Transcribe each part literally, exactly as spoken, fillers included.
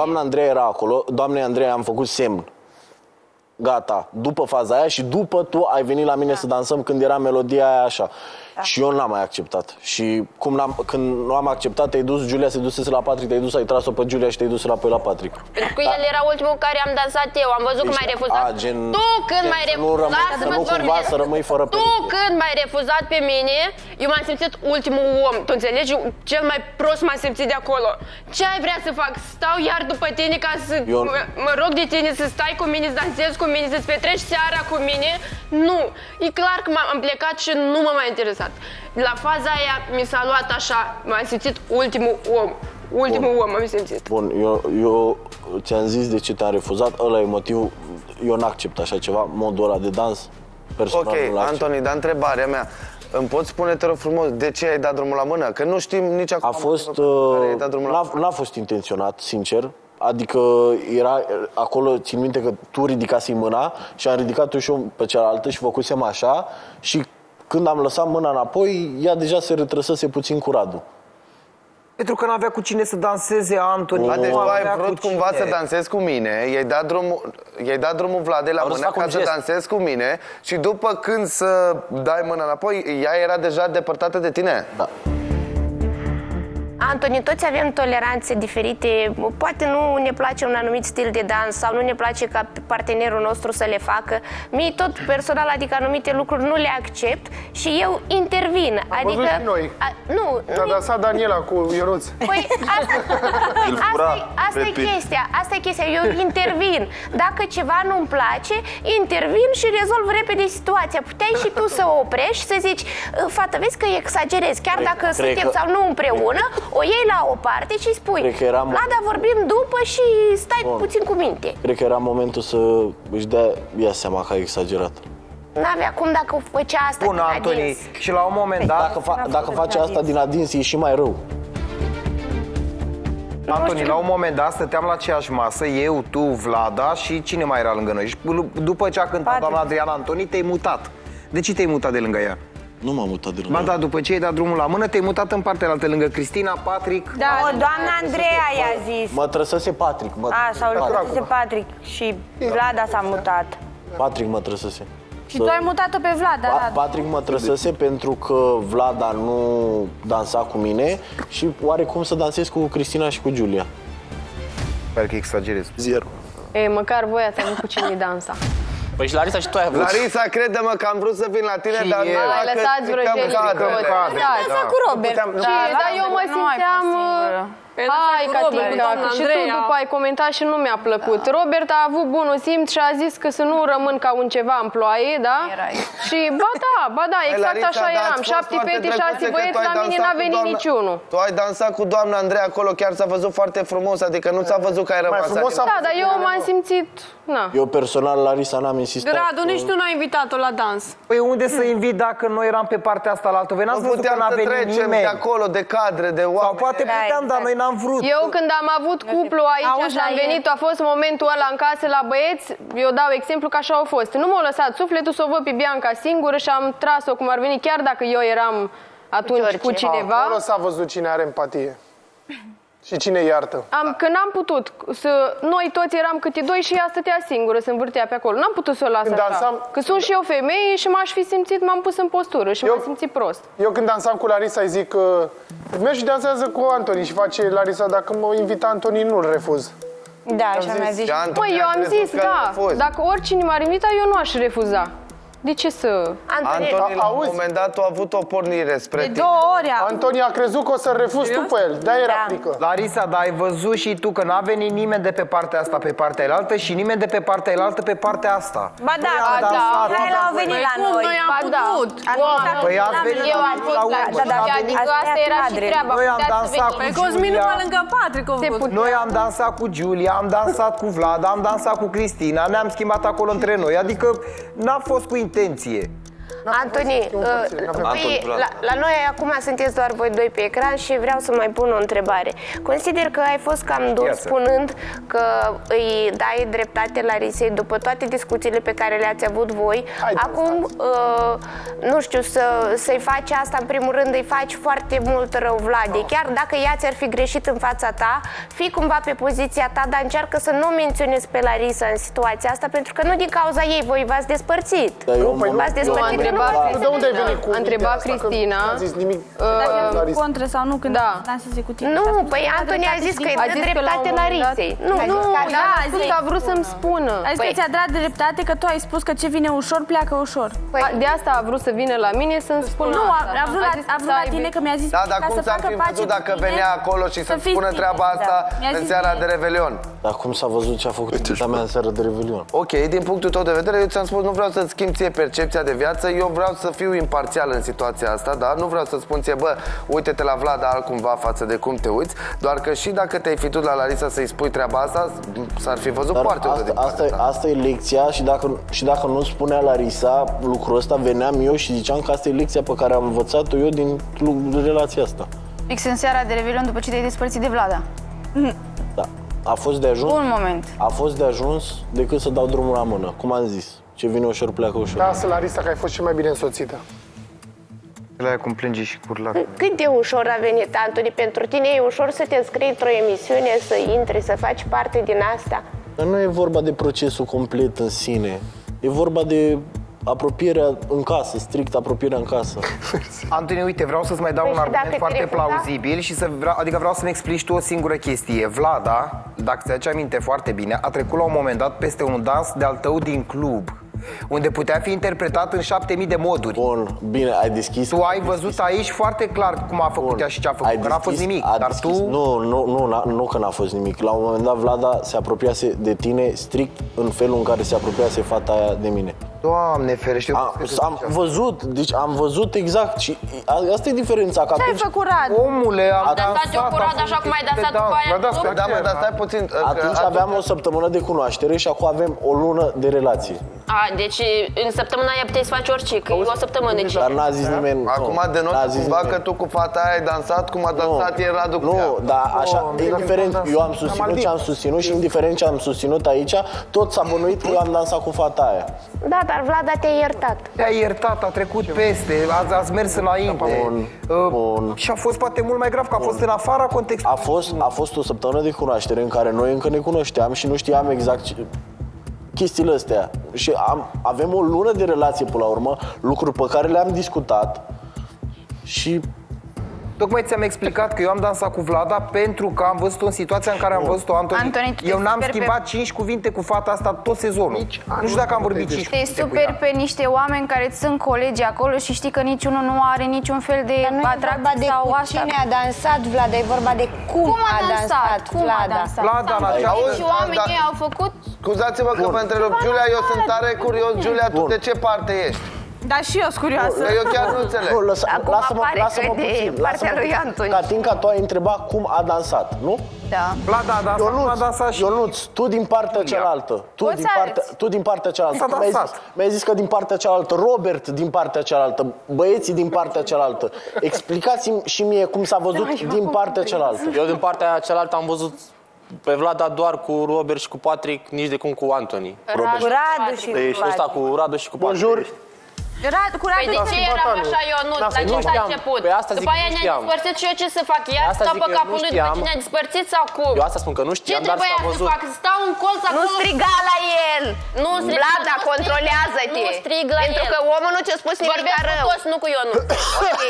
Doamna Andreea era acolo, doamnei Andreea am făcut semn. Gata, după faza aia și după tu ai venit la mine da. Să dansăm când era melodia aia așa. Da. Și eu n-am mai acceptat. Și cum n-am, când nu am acceptat, te-ai dus, Julia se dusese la Patrick, te-ai dus, ai tras-o pe Julia și te-ai dus înapoi la Patrick. Pentru că da. El era ultimul care am dansat eu, am văzut deci, că m-ai refuzat. A, gen, tu când m-ai refuzat, să nu cumva să rămâi fără tu pericol. Când m-ai refuzat pe mine, eu m-am simțit ultimul om, tu înțelegi? Eu, cel mai prost m-am simțit de acolo. Ce ai vrea să fac? Stau iar după tine ca să eu... mă rog de tine să stai cu mine, să dansezi cu mine, să-ți petreci seara cu mine? Nu, e clar că m-am plecat și nu m-a mai interesat. La faza aia mi s-a luat așa, m-am simțit ultimul om, ultimul Bun. Om am simțit. Bun, eu, eu ți-am zis de ce te-am refuzat, ăla e motivul, eu n-accept așa ceva, modul ăla de dans, personal okay, nu l-accept. Ok, Antoni, dar întrebarea mea, îmi poți spune, te rog frumos, de ce ai dat drumul la mână? Că nu știm nici acum. A fost, n-a fost intenționat, sincer. Adică era acolo, țin minte că tu ridicasi mâna și am ridicat-o și eu pe cealaltă și făcusem așa și când am lăsat mâna înapoi, ea deja se retrăsese puțin cu Radu. Pentru că n-avea cu cine să danseze, Antoni. Deci tu ai vrut cu cumva să dansezi cu mine, i-ai dat drumul, i-ai dat drumul Vladei la mână ca să dansezi cu mine și după când să dai mâna înapoi, ea era deja depărtată de tine. Da. Antoni, toți avem toleranțe diferite, poate nu ne place un anumit stil de dans sau nu ne place ca partenerul nostru să le facă. Mie tot personal, adică anumite lucruri nu le accept și eu intervin. Am adică și noi. A, nu, te-a dansat Daniela cu Ionut. Păi, asta, asta, asta e chestia, asta e chestia, eu intervin. Dacă ceva nu-mi place, intervin și rezolv repede situația. Puteai și tu să oprești, să zici, fată, vezi că exagerezi, chiar dacă cred suntem că... sau nu împreună, o iei la o parte și spui, Vlada, momentul... vorbim după și stai Bun. Puțin cu minte. Cred că era momentul să își dea ea seama că a exagerat. N-avea cum dacă făcea asta Bun, din Antoni. Adins. Și la un moment dat... Dacă, fa dacă face asta adins. Din adins, e și mai rău. Antoni, la un moment dat stăteam la aceeași masă, eu, tu, Vlada și cine mai era lângă noi. Și după ce a cântat doamna Adriana Antoni, te-ai mutat. De ce te-ai mutat de lângă ea? Nu m-am mutat de lângă. Ba, da, după ce ai dat drumul la mână, te-ai mutat în partea altă, lângă Cristina, Patrick... Da, o, doamna Andreea i-a zis. Mă trăsese Patrick. Mă a, sau Patrick. Trăsese Patrick și Vlada s-a mutat. Patrick mă trăsese. Și tu ai mutat-o pe Vlada, Radu. Patrick mă trăsese pentru că Vlada nu dansa cu mine și oarecum să dansez cu Cristina și cu Julia. Pare că exagerez. Zero. Ei, măcar voi ați avut cu cine dansa. Păi și Larisa și tu ai avut. Larisa, crede-mă că am vrut să vin la tine, dar nu ai lăsat vrăjelii de cod. Da, lăsat cu Robert. Dar eu mă simțeam... Hai, Catinca, și tu după ai comentat și nu mi-a plăcut. Robert a avut bunul simț și a zis că să nu rămân ca un ceva în ploaie, da? Și ba da, ba da, exact așa eram. Șapte fete, șase băieți, la mine n-a venit niciunul. Tu ai dansat cu doamna Andreea acolo, chiar s-a văzut foarte frumos, adică nu s-a văzut că ai rămas. Da, dar eu m-am simțit... Eu personal, Larisa, n-am insistat. Radu, nici tu n-ai invitat-o la dans. Păi unde să invit dacă noi eram pe partea asta la altă? Nu puteam să trecem de acolo, de cadre, de oameni. Sau poate puteam, dar noi n-am vrut. Eu când am avut cuplu aici și am venit, a fost momentul ăla în casă la băieți, eu dau exemplu că așa au fost. Nu m-au lăsat sufletul să o văd pe Bianca singură și am tras-o cum ar veni, chiar dacă eu eram atunci cu cineva. Acolo s-a văzut cine are empatie. Și cine iartă? Am, că n-am putut. Să, noi toți eram câte doi și ea stătea singură, se învârtea pe acolo. N-am putut să o las așa. Dansam... Că sunt și eu femeie și m-aș fi simțit, m-am pus în postură și m-am simțit prost. Eu când dansam cu Larisa îi zic că mergi și dansează cu Antoni și face Larisa, dacă mă invita Antoni, nu-l refuz. Da, așa mi-a zis. Păi, eu am zis, da, dacă oricine m-ar invita, eu nu aș refuza. De ce să... Antoni, la un moment dat, a avut o pornire spre tine. De două ori. Antoni a crezut că o să refuzi tu pe el. Da, era frică. Larisa, dar ai văzut și tu că n-a venit nimeni de pe partea asta pe partea elaltă și nimeni de pe partea elaltă pe partea asta. Ba da, care l-au venit la noi. Noi am putut. Păi ați venit la urmă. Noi am dansat cu Julia. Noi am dansat cu Julia, am dansat cu Vlada, am dansat cu Cristina, ne-am schimbat acolo între noi. Adică n-a fost cu intenție. Antoni, copiii, la, la noi acum sunteți doar voi doi pe ecran și vreau să mai pun o întrebare. Consider că ai fost cam dur spunând că îi dai dreptate Larisei după toate discuțiile pe care le-ați avut voi. Hai acum, uh, nu știu, să, să-i faci asta, în primul rând îi faci foarte mult rău Vladei. Chiar dacă ea ți-ar fi greșit în fața ta, fii cumva pe poziția ta, dar încearcă să nu menționezi pe Larisa în situația asta, pentru că nu din cauza ei voi v-ați despărțit. Nu, v-ați despărțit. A întrebat Cristina dacă e contră sau nu când am zis cu tine. Nu, păi Antoni a zis că îi dă dreptate Larisei. Nu, nu, că a vrut să-mi spună. A zis că ți-a dat dreptate, că tu ai spus că ce vine ușor, pleacă ușor. De asta a vrut să vină la mine să-mi spună. Nu, a vrut la tine că mi-a zis. Da, dar cum s-ar fi văzut dacă venea acolo și să-mi spună treaba asta în seara de Revelion? Dar cum s-a văzut ce a făcut tata mea în seara de Revelion? Ok, din punctul tău de vedere, eu ți-am spus, nu vreau să-ți schimbi ție percepția de viață, eu vreau să fiu imparțial în situația asta, dar nu vreau să spun ție, bă, uite-te la Vlada altcumva față de cum te uiți, doar că și dacă te-ai fi dus la Larisa să-i spui treaba asta, s-ar fi văzut dar foarte asta, asta, asta. asta e lecția și dacă, și dacă nu spunea Larisa lucrul ăsta, veneam eu și ziceam că asta e lecția pe care am învățat-o eu din relația asta. Fix în seara de Revelion după ce te-ai despărțit de Vlada. Da. A fost de ajuns. Un moment. A fost de ajuns decât să dau drumul la mână, cum am zis. Ce vine ușor, pleacă ușor. Lasă, Larisa, că ai fost și mai bine însoțită. La aia cum plânge și cu lacrimi. Cât de ușor a venit, Antoni, pentru tine? E ușor să te înscrii într-o emisiune, să intri, să faci parte din asta? Dar nu e vorba de procesul complet în sine. E vorba de apropierea în casă, strict apropierea în casă. Antoni, uite, vreau să-ți mai dau păi un argument foarte plauzibil da? și să vreau, adică vreau să-mi explici tu o singură chestie. Vlada, dacă ți-aduce aminte foarte bine, a trecut la un moment dat peste un dans de-al tău din club, unde putea fi interpretat în șapte mii de moduri. Bun, bine, ai deschis. Tu ai deschis. văzut aici foarte clar cum a făcut Bun, ea și ce a făcut. Deschis, că n-a fost nimic, dar deschis. tu... Nu, nu, nu, nu că n-a fost nimic. La un moment dat Vlada se apropiase de tine strict în felul în care se apropiase fata aia de mine. Doamne ferește, am, am văzut, deci am văzut exact și asta e diferența. Ce ai făcut, Radu? Omule, am dansat eu cu Radu așa cum ai dansat după aia. Da, mă, dar stai puțin. Atunci aveam o săptămână de cunoaștere și acum avem o lună de relație. A, deci în săptămâna aia puteai să faci orice, că o săptămână. Dar n-a zis nimeni. Acum denoți cumva că tu cu fata aia ai dansat cum a dansat el Radu cu ea. Nu, dar așa, indiferent, eu am susținut ce am susținut și indiferent ce am susținut aici, tot s-a bănuit că eu am dansat cu fata aia. Dar Vlada te-a iertat. Te-a iertat, a trecut peste, a, ați mers înainte. Bun, uh, bun. Și a fost poate mult mai grav, că a fost bun. în afara contextului. A fost, a fost o săptămână de cunoaștere în care noi încă ne cunoșteam și nu știam exact ce... chestiile astea. Și am, avem o lună de relație până la urmă, lucruri pe care le-am discutat și... Tocmai ți-am explicat că eu am dansat cu Vlada pentru că am văzut-o în situația în care am văzut-o, Antoni. Antoni, eu n-am schimbat pe... cinci cuvinte cu fata asta tot sezonul. Nici nu știu dacă am vorbit cinci cuvinte. Te superi pe niște oameni care îți sunt colegi acolo și știi că niciunul nu are niciun fel de atracție sau așa. Cine a dansat Vlada, e vorba de cum, cum a dansat Vlada. Vlada n-a dansat. Și oamenii au făcut... Scuzați-mă că vă întrerup. Julia, eu sunt tare curios. Julia, tu de ce parte ești? Dar și eu sunt curioasă. Eu chiar nu înțeleg. Lasă-mă puțin. Partea lui Antoni. Catinca, tu ai întrebat cum a dansat, nu? Da. Vlada a dansat, Ionut, a dansat și... Ionut, tu din partea cealaltă. Tu din partea, tu din partea cealaltă. Mi-ai zis, mi-ai zis că din partea cealaltă. Robert din partea cealaltă. Băieții din partea cealaltă. Explicați-mi și mie cum s-a văzut din partea cealaltă. Eu din partea cealaltă am văzut... Pe Vlada doar cu Robert și cu Patrick, nici de cum cu Antoni. Radu și cu Patrick. Cu Radu și cu Patrick. Rad, păi de ce eram așa, Ionut? La ce s-a început? Păi după aia ne-a dispărțit și eu ce să fac? Iar stau pe capul lui după ce ne-a dispărțit sau cum? Eu asta spun că nu știam, dar s-a văzut. Ce trebuia să fac? Stau în colț acolo... Nu striga la el! Nu striga! Vlada, controlează-te! Nu strig la el! Pentru că omul nu ți-a spus nimic rău. Vorbesc cu toți, nu cu Ionut. Ok,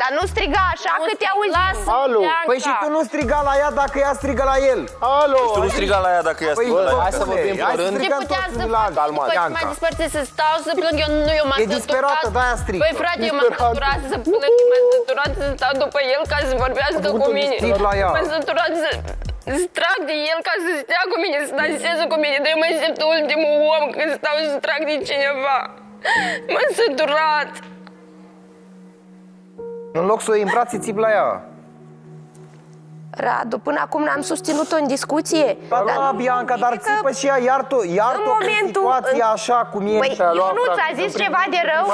dar nu striga așa că te auzi. Alo! Păi și tu nu striga la ea dacă ea strigă la el. Alo! Și tu nu striga la ea dacă ea strigă la el. Hai să vorbim pe rând. Ce puteam să fac după ce m-a dispărțit? Să stau să plâng, eu nu m Băi, frate, eu m-am săturat să plec, m-am săturat să stau după el ca să vorbească cu mine. M-am săturat să strag de el ca să stea cu mine, să danseze cu mine. Dar eu mă simt ultimul om când stau să strag de cineva. M-am săturat. În loc să o îmbrați, țip la ea. Radu, până acum n-am susținut-o în discuție. Dar, da, Bianca, dar țipă și ea, iartă, iartă situația în... așa cum e. Băi, nu ți-a zis prim... ceva de rău?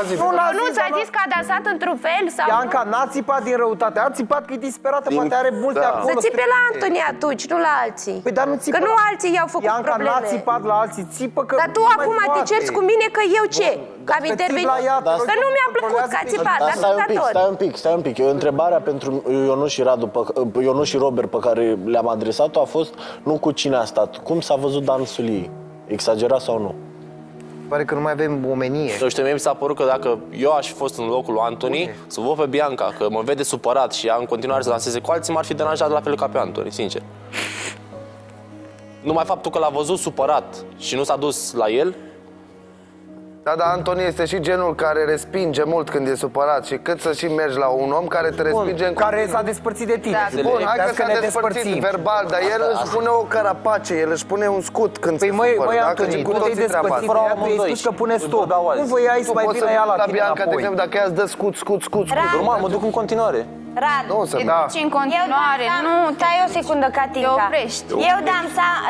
Nu ți-a zis că a dansat într-un fel? Sau Bianca n-a țipat din răutate, a țipat că e disperată, din... poate are multe da. acolo. Să țipe la Antoni atunci, nu la alții. Păi, dar nu țipa... Că nu alții i-au făcut Bianca probleme. Bianca n-a țipat la alții, țipă că... Dar tu acum te cerți cu mine că eu ce? Că am intervenit? Că nu mi-a plăcut că a țipat, dar stai un pic, stai un pic. Întrebarea pentru Ionut și Radu, Ionut și Robert, pe care le-am adresat-o a fost nu cu cine a stat, cum s-a văzut dansul ei, exagerat sau nu? Pare că nu mai avem omenie. Nu știu, mie mi s-a părut că dacă eu aș fi fost în locul lui Antoni, okay. să văd pe Bianca, că mă vede supărat și ea în continuare să danseze cu alții, m-ar fi deranjat la fel ca pe Antoni, sincer. Numai faptul că l-a văzut supărat și nu s-a dus la el. Da, dar Antoni este și genul care respinge mult când e supărat. Și cât să și mergi la un om care te respinge în care s-a despărțit de tine. Da, bun, hai că s-a despărțit verbal, dar el își pune o carapace, el își pune un scut când se supără. Păi măi, Antoni, tu te-ai despărțit, tu ești că pune stop. Nu voiai să mai vină ea la tine apoi. Dacă ea îți dă scut, scut, scut, scut. Urma, mă duc în continuare. Radu, te duci în continuare. Nu, tai o secundă, Catinca. Eu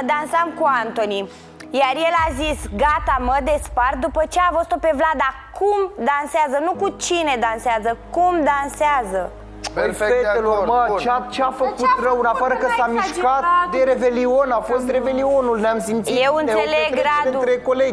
dansam cu Antoni. Iar el a zis, gata, mă despart, după ce a văzut-o pe Vlada cum dansează, nu cu cine dansează, cum dansează. Perfect, fetelor, mă, ce-a făcut rău, în afară că s-a mișcat de revelion, a fost revelionul, ne-am simțit. Eu înțeleg, Radu,